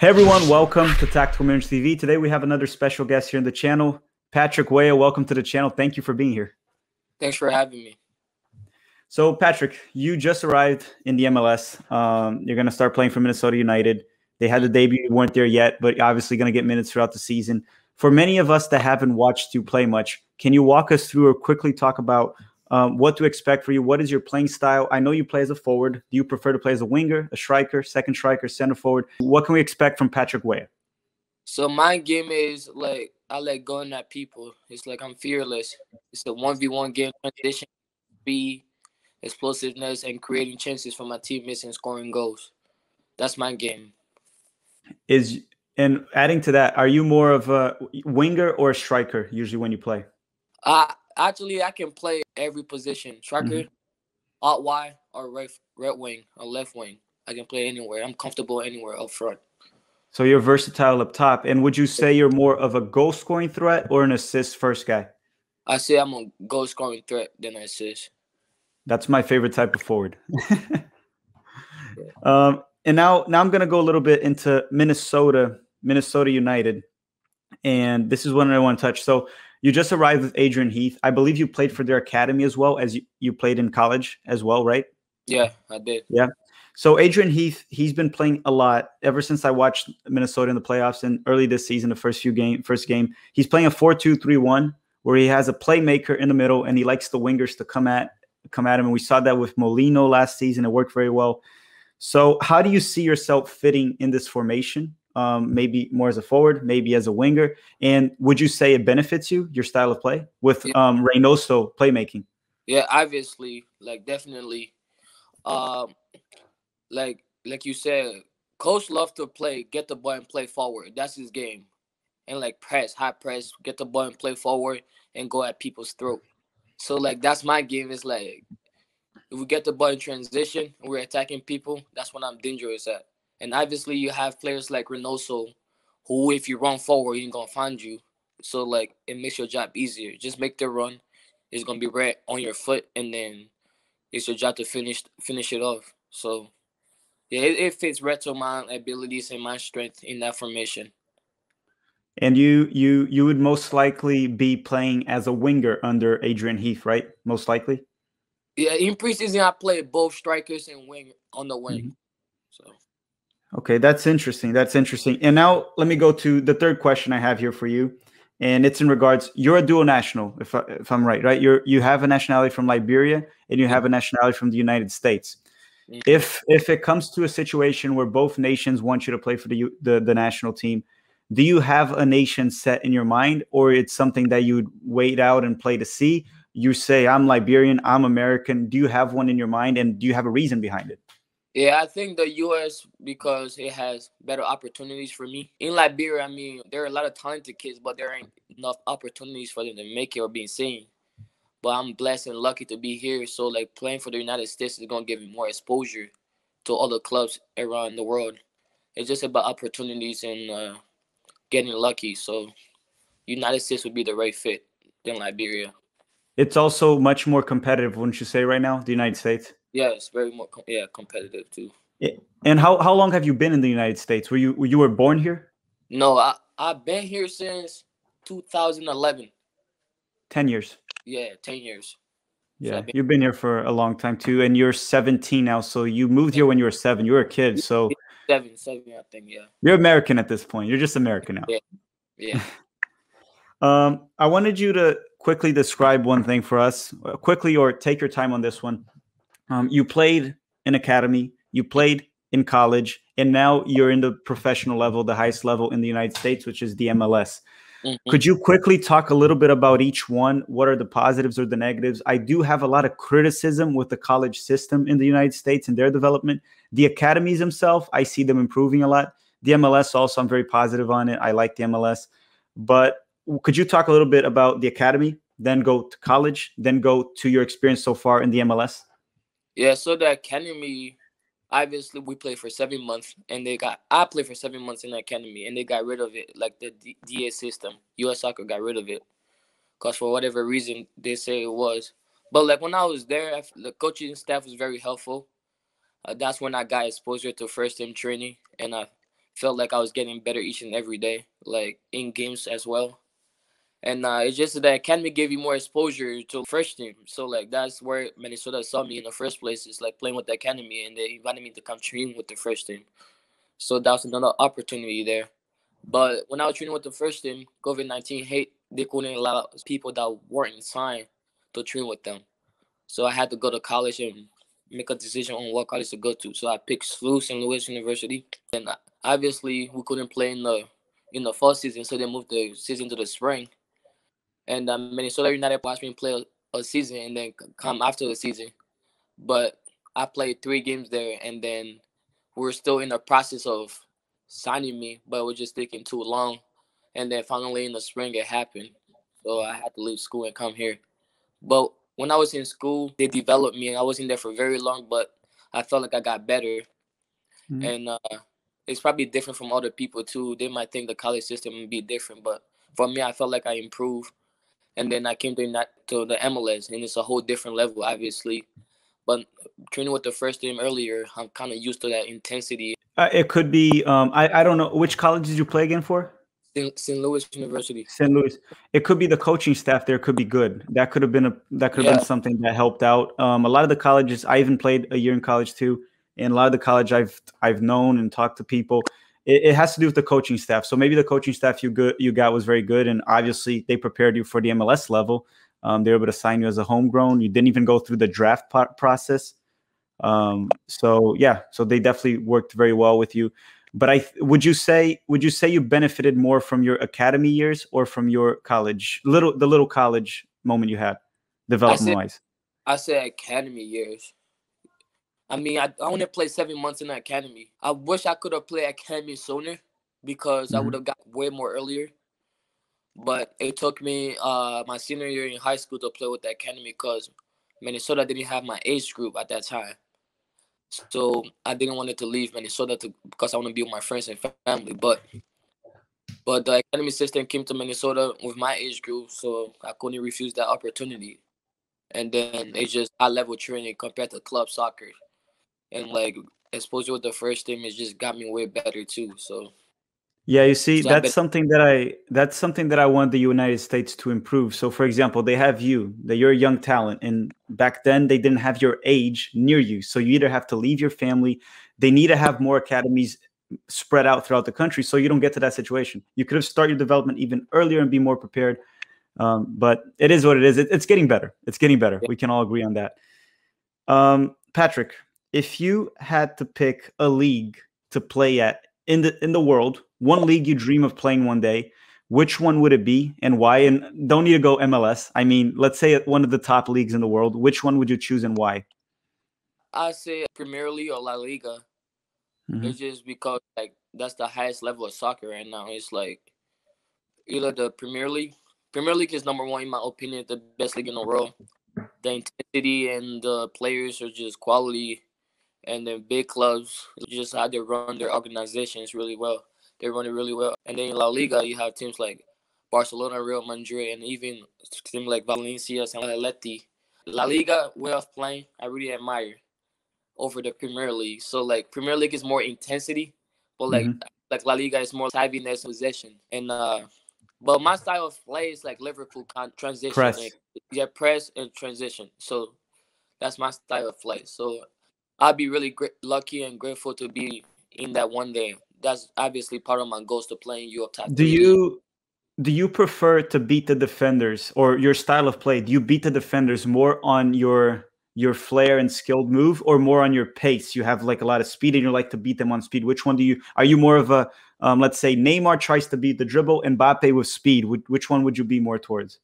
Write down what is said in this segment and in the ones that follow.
Hey everyone, welcome to Tactical Management TV. Today we have another special guest here on the channel, Patrick Weah. Welcome to the channel. Thank you for being here. Thanks for having me. So Patrick, you just arrived in the MLS. You're going to start playing for Minnesota United. They had the debut, you weren't there yet, but you're obviously going to get minutes throughout the season. For many of us that haven't watched you play much, can you walk us through or quickly talk about what to expect for you? What is your playing style? I know you play as a forward. Do you prefer to play as a winger, a striker, second striker, center forward? What can we expect from Patrick Weah? So my game is like, I like going at people. It's like I'm fearless. It's a 1v1 game, transition, speed, explosiveness, and creating chances for my teammates and scoring goals. That's my game. And adding to that, are you more of a winger or a striker usually when you play? Actually, I can play every position. Striker, out wide, or right wing, or left wing. I can play anywhere. I'm comfortable anywhere up front. So you're versatile up top. And would you say you're more of a goal-scoring threat or an assist-first guy? I say I'm a goal-scoring threat than an assist. That's my favorite type of forward. And now I'm going to go a little bit into Minnesota United. And this is one I want to touch. So you just arrived with Adrian Heath. I believe you played for their academy as well as you played in college as well, right? Yeah, I did. Yeah. So Adrian Heath, he's been playing a lot ever since I watched Minnesota in the playoffs and early this season, the first game. He's playing a 4-2-3-1 where he has a playmaker in the middle and he likes the wingers to come at him. And we saw that with Molino last season. It worked very well. So how do you see yourself fitting in this formation? Maybe more as a forward, maybe as a winger. And would you say it benefits you, your style of play with Reynoso playmaking? Yeah, obviously, like definitely. Like you said, coach loves to play, get the ball and play forward. That's his game. And like press, high press, get the ball and play forward and go at people's throat. So like that's my game. It's like if we get the ball in transition and we're attacking people, that's when I'm dangerous at. And obviously, you have players like Reynoso, who if you run forward, he ain't gonna find you. So like, it makes your job easier. Just make the run. It's gonna be right on your foot, and then it's your job to finish it off. So yeah, it fits right to my abilities and my strength in that formation. And you would most likely be playing as a winger under Adrian Heath, right? Most likely. Yeah, in preseason, I played both strikers and wing on the wing. So. Okay, that's interesting. That's interesting. And now let me go to the third question I have here for you. And it's in regards, you're a dual national, if I'm right, right? You have a nationality from Liberia and you have a nationality from the United States. If it comes to a situation where both nations want you to play for the national team, do you have a nation set in your mind, or it's something that you would wait out and play to see? You say, I'm Liberian, I'm American. Do you have one in your mind, and do you have a reason behind it? Yeah, I think the U.S. because it has better opportunities for me. In Liberia, I mean, there are a lot of talented kids, but there ain't enough opportunities for them to make it or be seen. But I'm blessed and lucky to be here. So, like, playing for the United States is going to give me more exposure to other clubs around the world. It's just about opportunities and getting lucky. So, United States would be the right fit than Liberia. It's also much more competitive, wouldn't you say, right now, the United States? Yeah, it's very more competitive too. Yeah. And how long have you been in the United States? Were you born here? No, I've been here since 2011. 10 years. Yeah, 10 years. Yeah, so you've been here for a long time too, and you're 17 now. So you moved here when you were 7. You were a kid, so seven, I think. Yeah. You're American at this point. You're just American now. Yeah. Yeah. I wanted you to quickly describe one thing for us, quickly, or take your time on this one. You played in academy, you played in college, and now you're in the professional level, the highest level in the United States, which is the MLS. Could you quickly talk a little bit about each one? What are the positives or the negatives? I do have a lot of criticism with the college system in the United States and their development. The academies themselves, I see them improving a lot. The MLS also, I'm very positive on it. I like the MLS. But could you talk a little bit about the academy, then go to college, then go to your experience so far in the MLS? Yeah, so the academy, obviously, we played for 7 months, and I played for 7 months in the academy, and they got rid of it, like the DA system. U.S. Soccer got rid of it, because for whatever reason, they say it was. But, like, when I was there, the coaching staff was very helpful. That's when I got exposure to first-team training, and I felt like I was getting better each and every day, like in games as well. And it's just that academy gave you more exposure to first team. So, like, that's where Minnesota saw me in the first place, is like playing with the academy, and they invited me to come train with the first team. So that was another opportunity there. But when I was training with the first team, COVID-19 hate, they couldn't allow people that weren't signed to train with them. So I had to go to college and make a decision on what college to go to. So I picked SLU, San Louis University. And obviously, we couldn't play in the fall season, so they moved the season to the spring. And Minnesota United watched me play a season and then come after the season. But I played 3 games there, and then we were still in the process of signing me, but it was just taking too long. And then finally in the spring, it happened. So I had to leave school and come here. But when I was in school, they developed me, and I wasn't there for very long, but I felt like I got better. Mm-hmm. And it's probably different from other people, too. They might think the college system would be different, but for me, I felt like I improved. And then I came to the MLS, and it's a whole different level, obviously. But training with the first team earlier, I'm kind of used to that intensity. It could be, I don't know, which college did you play again for? Saint Louis University. Saint Louis. It could be the coaching staff there could be good. That could have been been something that helped out. A lot of the colleges, I even played a year in college too, and a lot of the college I've known and talked to people, it has to do with the coaching staff. So maybe the coaching staff you got was very good, and obviously they prepared you for the MLS level. They were able to sign you as a homegrown. You didn't even go through the draft process. So they definitely worked very well with you. But would you say you benefited more from your academy years or from your college little college moment you had, development wise? I say academy years. I mean, I only played 7 months in the academy. I wish I could have played academy sooner, because I would have got way more earlier. But it took me my senior year in high school to play with the academy, because Minnesota didn't have my age group at that time. So I didn't want it to leave Minnesota because I want to be with my friends and family. But the academy system came to Minnesota with my age group, so I couldn't refuse that opportunity. And then it's just high-level training compared to club soccer. And, like, exposure with the first team has just got me way better too. So, yeah, you see, that's something that I want the United States to improve. So, for example, they have you're a young talent, and back then they didn't have your age near you. So you either have to leave your family. They need to have more academies spread out throughout the country, so you don't get to that situation. You could have started your development even earlier and be more prepared. But it is what it is. It's getting better. It's getting better. We can all agree on that. Patrick, if you had to pick a league to play at in the world, one league you dream of playing one day, which one would it be and why? And don't need to go MLS. I mean, let's say one of the top leagues in the world. Which one would you choose and why? I say Premier League or La Liga. Mm-hmm. It's just because, like, that's the highest level of soccer right now. It's like either the Premier League. Premier League is number one, in my opinion, the best league in the world. The intensity and the players are just quality. And then big clubs, just how they run their organizations really well. They run it really well. And then in La Liga, you have teams like Barcelona, Real Madrid, and even teams like Valencia, San Eleti. La Liga, way of playing, I really admire over the Premier League. So, like, Premier League is more intensity, but, like, like La Liga is more savviness, possession. And but my style of play is like Liverpool transition. Press. Press and transition. So that's my style of play. So I'd be really lucky and grateful to be in that one day. That's obviously part of my goals to play in Europe. Do you prefer to beat the defenders, or your style of play? Do you beat the defenders more on your flair and skilled move, or more on your pace? You have, like, a lot of speed and you like to beat them on speed. Which one are you more of a, let's say Neymar tries to beat the dribble and Mbappe with speed? Which one would you be more towards?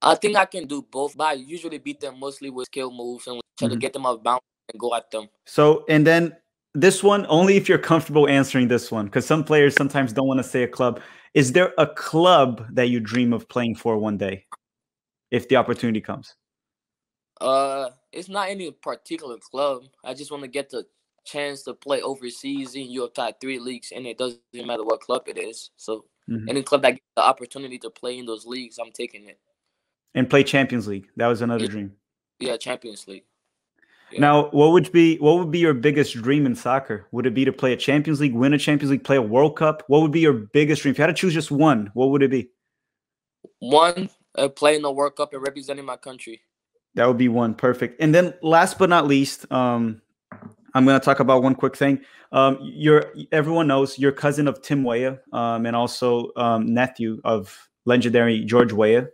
I think I can do both, but I usually beat them mostly with skill moves and try to get them off bounds and go at them. So, and then this one, only if you're comfortable answering this one, because some players sometimes don't want to say a club. Is there a club that you dream of playing for one day if the opportunity comes? It's not any particular club. I just want to get the chance to play overseas in your top 3 leagues, and it doesn't matter what club it is. So any club that gets the opportunity to play in those leagues, I'm taking it. And play Champions League. That was another dream. Yeah, Champions League. Yeah. Now, what would be your biggest dream in soccer? Would it be to play a Champions League, win a Champions League, play a World Cup? What would be your biggest dream? If you had to choose just one, what would it be? One, playing the World Cup and representing my country. That would be one. Perfect. And then last but not least, I'm going to talk about one quick thing. Everyone knows you're cousin of Tim Weah, and also nephew of legendary George Weah,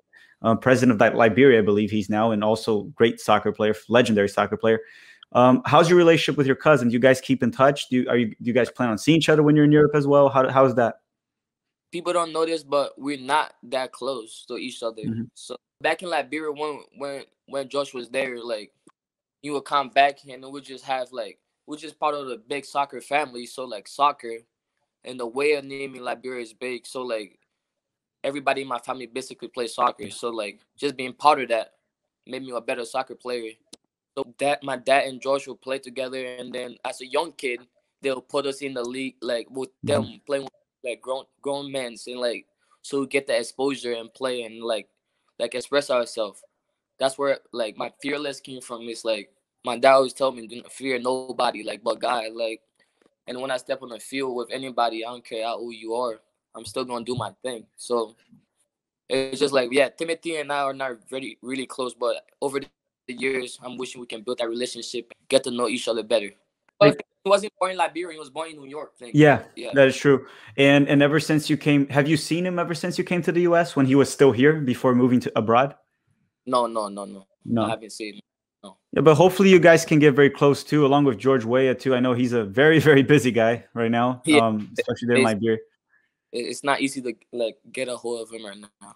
president of Liberia, I believe he's now, and also great soccer player, legendary soccer player. How's your relationship with your cousin? Do you guys keep in touch? Do you guys plan on seeing each other when you're in Europe as well? How's that? People don't know this, but we're not that close to each other. Mm-hmm. So back in Liberia, when Josh was there, like, you would come back and we would just have like, we're just part of the big soccer family. So like soccer and the way of naming Liberia is big. So like everybody in my family basically plays soccer. So like just being part of that made me a better soccer player. So that my dad and George will play together. And then as a young kid, they'll put us in the league, like with them playing with like grown men, and like, so we get the exposure and play and like express ourselves. That's where like my fearless came from. It's like my dad always told me, don't fear nobody, like but God, like. And when I step on the field with anybody, I don't care how old you are, I'm still gonna do my thing. So it's just like, yeah, Timothy and I are not really close, but over the years, I'm wishing we can build that relationship, get to know each other better. But he wasn't born in Liberia; he was born in New York. Yeah, that is true. And ever since you came, have you seen him ever since you came to the U.S. when he was still here before moving to abroad? No, I haven't seen him. No. Yeah, but hopefully you guys can get very close too, along with George Weah too. I know he's a very, very busy guy right now, yeah. Especially there in Liberia. It's not easy to like get a hold of him right now.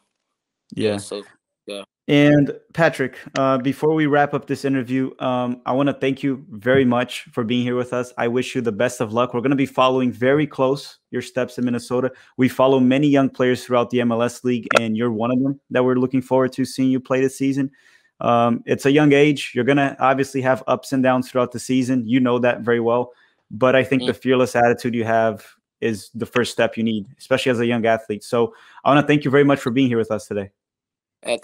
Yeah. So yeah. And Patrick, before we wrap up this interview, I want to thank you very much for being here with us. I wish you the best of luck. We're going to be following very close your steps in Minnesota. We follow many young players throughout the MLS League, and you're one of them that we're looking forward to seeing you play this season. It's a young age. You're going to obviously have ups and downs throughout the season. You know that very well. But I think the fearless attitude you have is the first step you need, especially as a young athlete. So I want to thank you very much for being here with us today.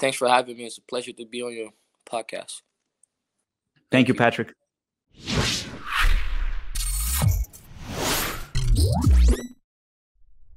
Thanks for having me. It's a pleasure to be on your podcast. Thank you, Patrick.